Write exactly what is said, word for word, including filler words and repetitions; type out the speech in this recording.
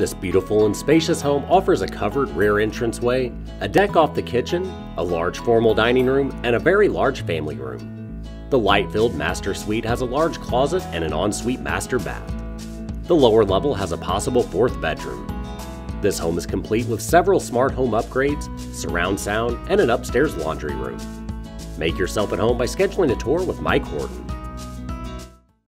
This beautiful and spacious home offers a covered rear entranceway, a deck off the kitchen, a large formal dining room, and a very large family room. The light-filled master suite has a large closet and an ensuite master bath. The lower level has a possible fourth bedroom. This home is complete with several smart home upgrades, surround sound, and an upstairs laundry room. Make yourself at home by scheduling a tour with Mike Horton.